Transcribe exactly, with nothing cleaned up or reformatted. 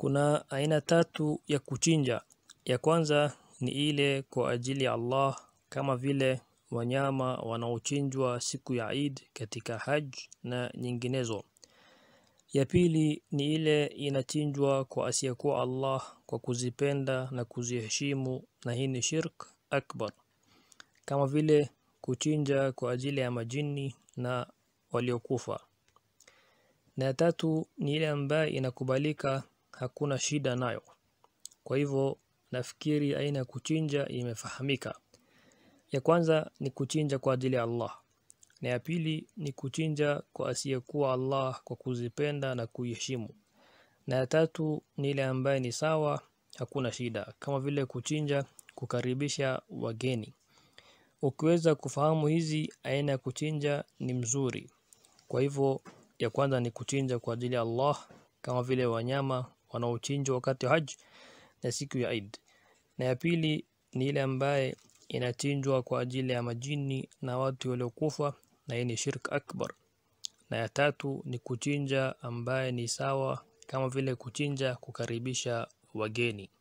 Kuna aina tatu ya kuchinja. Ya kwanza ni ile kwa ajili ya Allah, kama vile wanyama wanaochinjwa siku ya Eid katika Hajj na nyinginezo. Ya pili ni ile inachinjwa kwa asiyekuwa Allah kwa kuzipenda na kuziheshimu, na hii ni shirk akbar, kama vile kuchinja kwa ajili ya majini na waliokufa. Na ya tatu ni ile ambayo inakubalika, hakuna shida nayo. Kwa hivyo nafikiri aina kuchinja imefahamika. Ya kwanza ni kuchinja kwa ajili ya Allah, na ya pili ni kuchinja kwa asiyekuwa Allah kwa kuzipenda na kuiheshimu, na ya tatu ni ile ambayo ni sawa, hakuna shida, kama vile kuchinja kukaribisha wageni. Ukiweza kufahamu hizi aina ya kuchinja ni mzuri. Kwa hivyo ya kwanza ni kuchinja kwa ajili ya Allah, kama vile wanyama wanaochinjwa wakati wa Hajj na siku ya Eid. Na ya pili ni ile ambaye inachinjwa kwa ajili ya majini na watu waliokufa, na hii ni shirk akbar. Na ya tatu ni kuchinja ambaye ni sawa, kama vile kuchinja kukaribisha wageni.